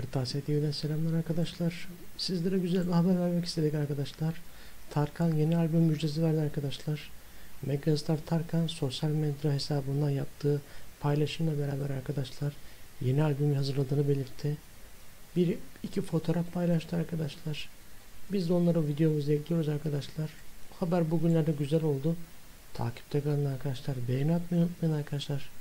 Kırtasiye TV'den selamlar arkadaşlar. Sizlere güzel bir haber vermek istedik arkadaşlar. Tarkan yeni albüm müjdesi verdi arkadaşlar. Megastar Tarkan sosyal medya hesabından yaptığı paylaşımla beraber arkadaşlar yeni albümü hazırladığını belirtti. Bir iki fotoğraf paylaştı arkadaşlar. Biz de onları videomuzda ekliyoruz arkadaşlar. Haber bugünlerde güzel oldu. Takipte kalın arkadaşlar. Beğeni atmayı unutmayın arkadaşlar.